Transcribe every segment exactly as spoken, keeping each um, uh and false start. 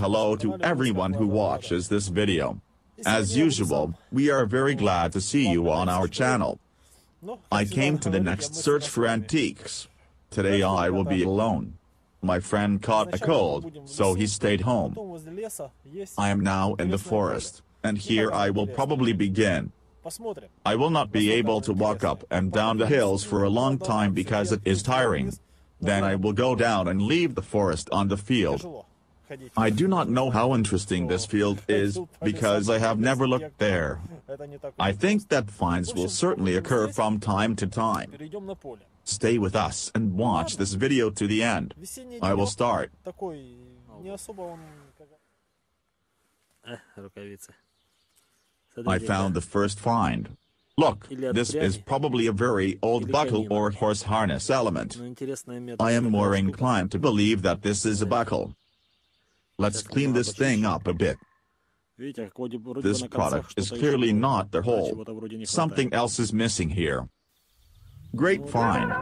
Hello to everyone who watches this video. As usual, we are very glad to see you on our channel. I came to the next search for antiques. Today I will be alone. My friend caught a cold, so he stayed home. I am now in the forest, and here I will probably begin. I will not be able to walk up and down the hills for a long time because it is tiring. Then I will go down and leave the forest on the field. I do not know how interesting this field is, because I have never looked there. I think that finds will certainly occur from time to time. Stay with us and watch this video to the end. I will start. I found the first find. Look, this is probably a very old buckle or horse harness element. I am more inclined to believe that this is a buckle. Let's clean this thing up a bit. This product is clearly not the whole. Something else is missing here. Great find.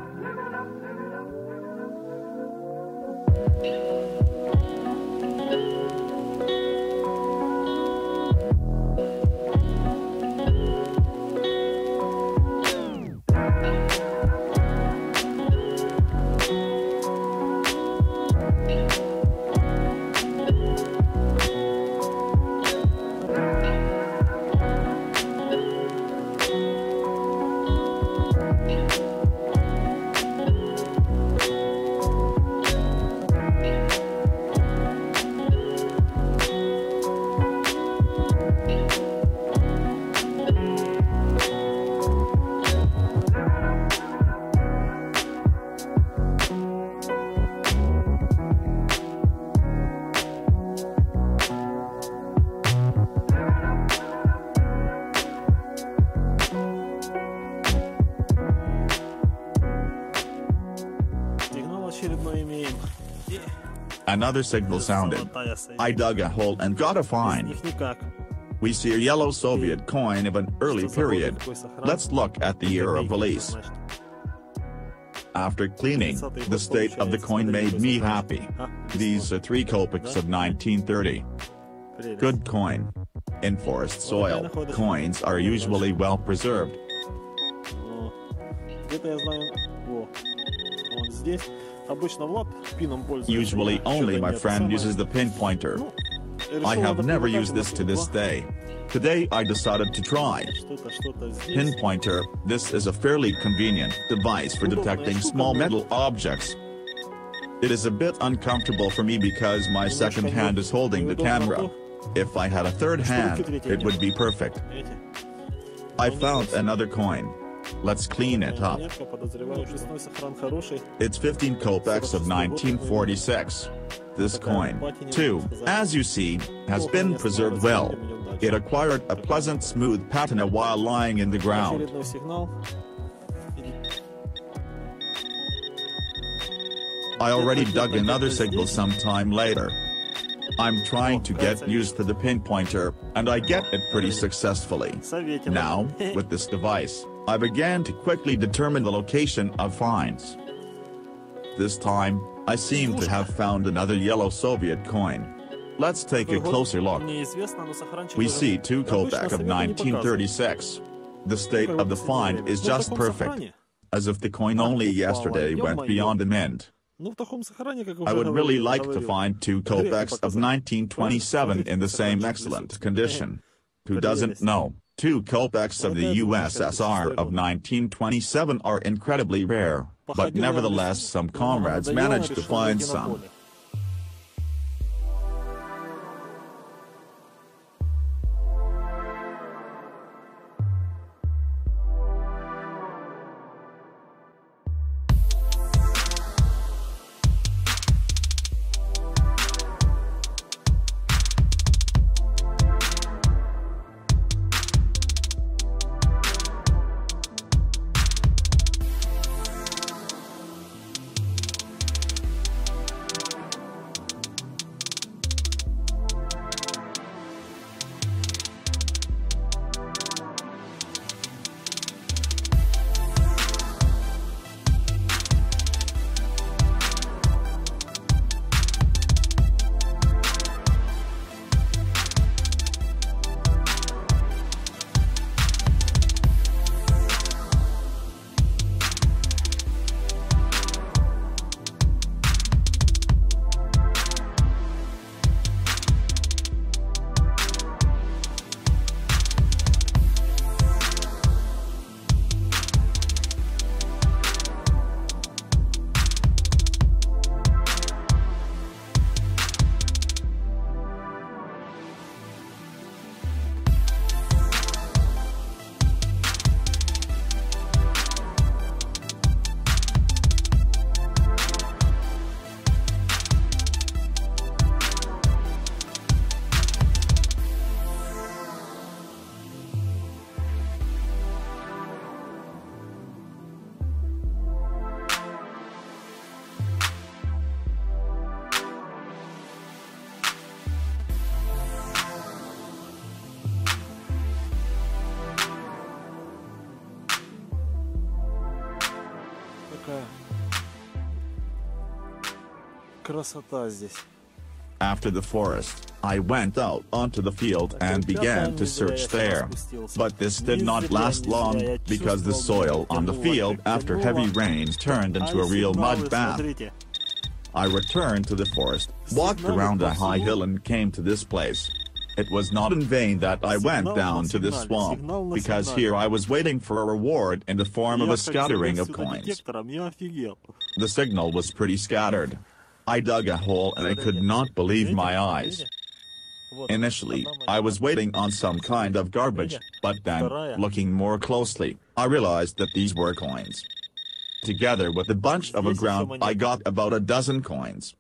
Another signal sounded. I dug a hole and got a find. We see a yellow Soviet coin of an early period. Let's look at the year of release. After cleaning, the state of the coin made me happy. These are three kopecks of nineteen thirty. Good coin. In forest soil, coins are usually well preserved. Usually only my friend uses the pin pointer. I have never used this to this day. Today I decided to try. Pin pointer, this is a fairly convenient device for detecting small metal objects. It is a bit uncomfortable for me because my second hand is holding the camera. If I had a third hand, it would be perfect. I found another coin. Let's clean it up. It's fifteen kopecks of nineteen forty-six. This coin, too, as you see, has been preserved well. It acquired a pleasant smooth patina while lying in the ground. I already dug another signal some time later. I'm trying to get used to the pin pointer, and I get it pretty successfully. Now, with this device, I began to quickly determine the location of finds. This time, I seem to have found another yellow Soviet coin. Let's take a closer look. We see two kopecks of nineteen thirty-six. The state of the find is just perfect, as if the coin only yesterday went beyond the mint. I would really like to find two kopecks of nineteen twenty-seven in the same excellent condition. Who doesn't know? Two kopecks of the U S S R of nineteen twenty-seven are incredibly rare, but nevertheless some comrades managed to find some. какая красота здесь. After the forest, I went out onto the field and began to search there. But this did not last long, because the soil on the field after heavy rains turned into a real mud bath. I returned to the forest, walked around a high hill and came to this place. It was not in vain that I went down to this swamp, because here I was waiting for a reward in the form of a scattering of coins. The signal was pretty scattered. I dug a hole and I could not believe my eyes. Initially, I was waiting on some kind of garbage, but then, looking more closely, I realized that these were coins. Together with a bunch of a ground, I got about a dozen coins.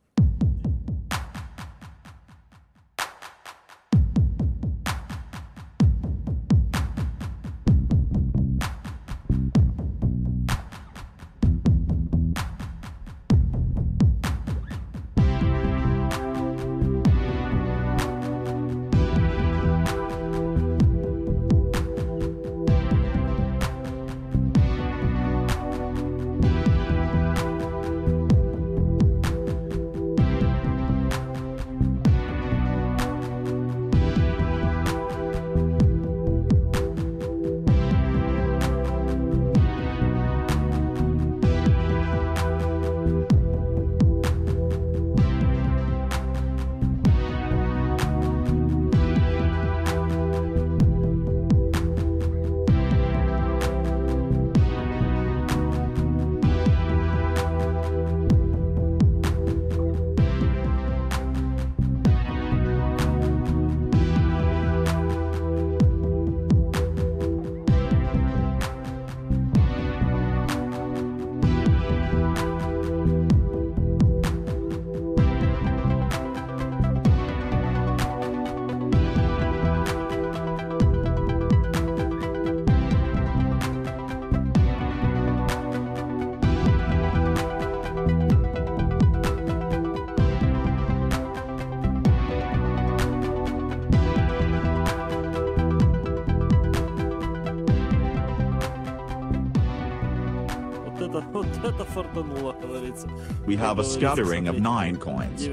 We have a scattering of nine coins.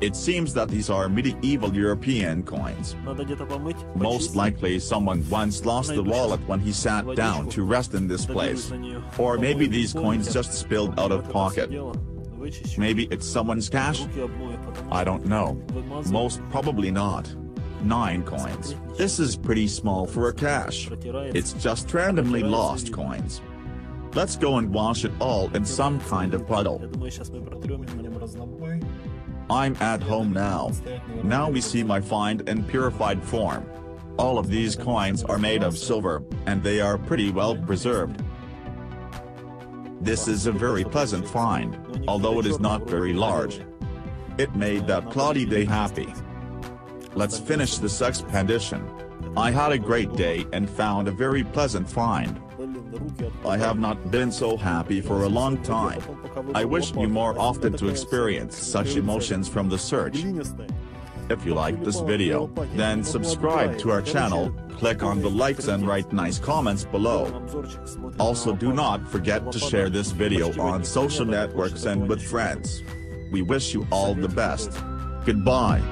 It seems that these are medieval European coins. Most likely someone once lost the wallet when he sat down to rest in this place. Or maybe these coins just spilled out of pocket. Maybe it's someone's cash? I don't know. Most probably not. Nine coins. This is pretty small for a cash. It's just randomly lost coins. Let's go and wash it all in some kind of puddle. I'm at home now. Now we see my find in purified form. All of these coins are made of silver, and they are pretty well preserved. This is a very pleasant find, although it is not very large. It made that cloudy day happy. Let's finish this expedition. I had a great day and found a very pleasant find. I have not been so happy for a long time. I wish you more often to experience such emotions from the search. If you like this video, then subscribe to our channel, click on the likes and write nice comments below. Also do not forget to share this video on social networks and with friends. We wish you all the best. Goodbye.